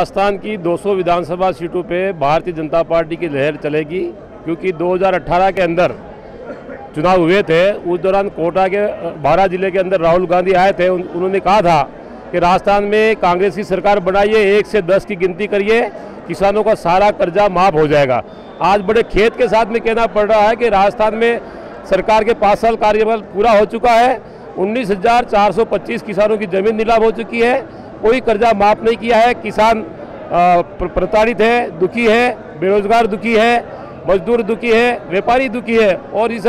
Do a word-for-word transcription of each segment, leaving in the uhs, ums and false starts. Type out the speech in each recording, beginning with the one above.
राजस्थान की दो सौ विधानसभा सीटों पे भारतीय जनता पार्टी की लहर चलेगी, क्योंकि दो हज़ार अठारह के अंदर चुनाव हुए थे। उस दौरान कोटा के बारह जिले के अंदर राहुल गांधी आए थे। उन, उन्होंने कहा था कि राजस्थान में कांग्रेस की सरकार बनाइए, एक से दस की गिनती करिए, किसानों का सारा कर्जा माफ हो जाएगा। आज बड़े खेद के साथ में कहना पड़ रहा है कि राजस्थान में सरकार के पाँच साल कार्यकाल पूरा हो चुका है। उन्नीस हज़ार चार सौ पच्चीस किसानों की जमीन नीलाम हो चुकी है, कोई कर्जा माफ़ नहीं किया है। किसान प्रताड़ित है, दुखी है, बेरोजगार दुखी है, मजदूर दुखी है, व्यापारी दुखी है। और इस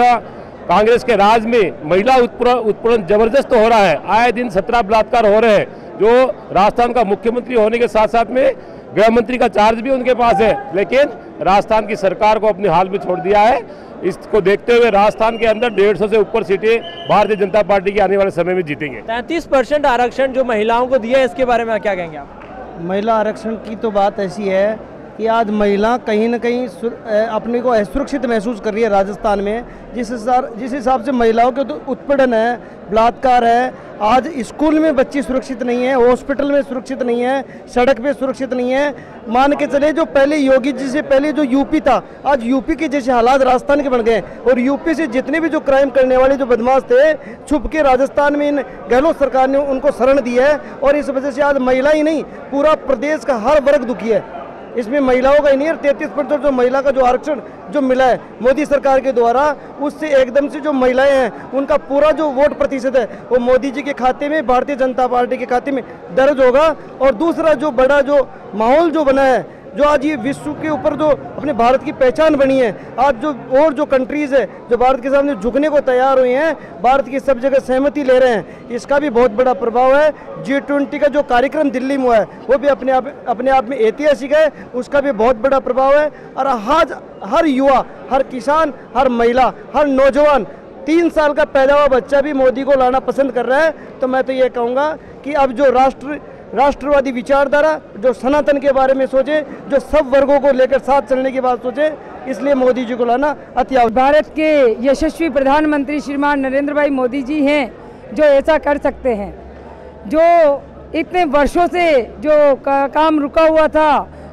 कांग्रेस के राज में महिला उत्पीड़न जबरदस्त हो रहा है। आए दिन सत्रह बलात्कार हो रहे हैं। जो राजस्थान का मुख्यमंत्री होने के साथ साथ में गृह मंत्री का चार्ज भी उनके पास है, लेकिन राजस्थान की सरकार को अपने हाल में छोड़ दिया है। इसको देखते हुए राजस्थान के अंदर डेढ़ सौ से ऊपर सीटें भारतीय जनता पार्टी की आने वाले समय में जीतेंगे। तैंतीस परसेंट आरक्षण जो महिलाओं को दिया है, इसके बारे में क्या कहेंगे आप? महिला आरक्षण की तो बात ऐसी है कि आज महिला कहीं ना कहीं अपने को असुरक्षित महसूस कर रही है राजस्थान में। जिस हिसाब जिस हिसाब से महिलाओं के तो उत्पीड़न है, बलात्कार है, आज स्कूल में बच्ची सुरक्षित नहीं है, हॉस्पिटल में सुरक्षित नहीं है, सड़क पे सुरक्षित नहीं है। मान के चले जो पहले योगी जी से पहले जो यूपी था, आज यूपी के जैसे हालात राजस्थान के बन गए। और यूपी से जितने भी जो क्राइम करने वाले जो बदमाश थे, छुप के राजस्थान में इन गहलोत सरकार ने उनको शरण दी है। और इस वजह से आज महिला ही नहीं, पूरा प्रदेश का हर वर्ग दुखी है। इसमें महिलाओं का ही नहीं है। तैंतीस परसेंट जो महिला का जो आरक्षण जो मिला है मोदी सरकार के द्वारा, उससे एकदम से जो महिलाएं हैं उनका पूरा जो वोट प्रतिशत है वो मोदी जी के खाते में, भारतीय जनता पार्टी के खाते में दर्ज होगा। और दूसरा जो बड़ा जो माहौल जो बना है, जो आज ये विश्व के ऊपर जो अपने भारत की पहचान बनी है, आज जो और जो कंट्रीज है जो भारत के सामने झुकने को तैयार हुए हैं, भारत की सब जगह सहमति ले रहे हैं, इसका भी बहुत बड़ा प्रभाव है। जी ट्वेंटी का जो कार्यक्रम दिल्ली में हुआ है वो भी अपने आप अपने आप में ऐतिहासिक है, उसका भी बहुत बड़ा प्रभाव है। और आज हर युवा, हर किसान, हर महिला, हर नौजवान, तीन साल का पैदा हुआ बच्चा भी मोदी को लाना पसंद कर रहा है। तो मैं तो ये कहूँगा कि अब जो राष्ट्र राष्ट्रवादी विचारधारा जो सनातन के बारे में सोचे, जो सब वर्गों को लेकर साथ चलने की बात सोचे, इसलिए मोदी जी को लाना अति आवश्यक। भारत के यशस्वी प्रधानमंत्री श्रीमान नरेंद्र भाई मोदी जी हैं जो ऐसा कर सकते हैं। जो इतने वर्षों से जो काम रुका हुआ था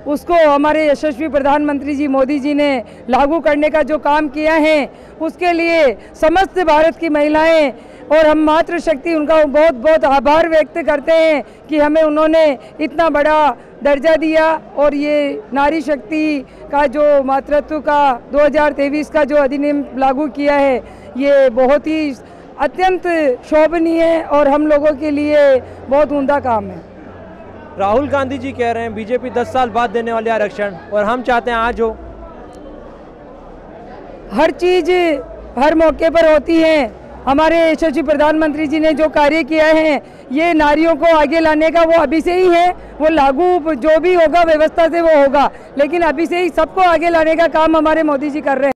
उसको हमारे यशस्वी प्रधानमंत्री जी मोदी जी ने लागू करने का जो काम किया है, उसके लिए समस्त भारत की महिलाएं और हम मातृशक्ति उनका बहुत बहुत आभार व्यक्त करते हैं कि हमें उन्होंने इतना बड़ा दर्जा दिया। और ये नारी शक्ति का जो मातृत्व का दो हज़ार तेईस का जो अधिनियम लागू किया है, ये बहुत ही अत्यंत शोभनीय है और हम लोगों के लिए बहुत उम्दा काम है। राहुल गांधी जी कह रहे हैं बीजेपी दस साल बाद देने वाले आरक्षण, और हम चाहते हैं आज हो। हर चीज़ हर मौके पर होती है। हमारे यशस्वी प्रधानमंत्री जी ने जो कार्य किया है, ये नारियों को आगे लाने का वो अभी से ही है। वो लागू जो भी होगा व्यवस्था से वो होगा, लेकिन अभी से ही सबको आगे लाने का काम हमारे मोदी जी कर रहे हैं।